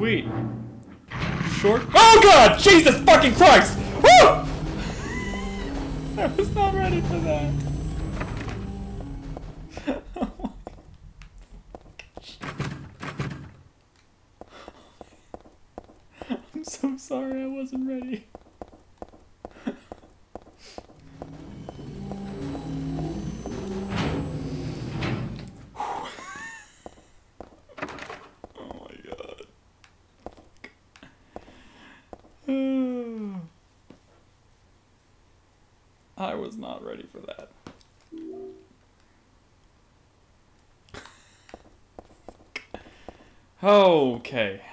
sweet. Short. Oh God! Jesus fucking Christ! Woo! I was not ready for that. I'm so sorry I wasn't ready. I was not ready for that. Okay.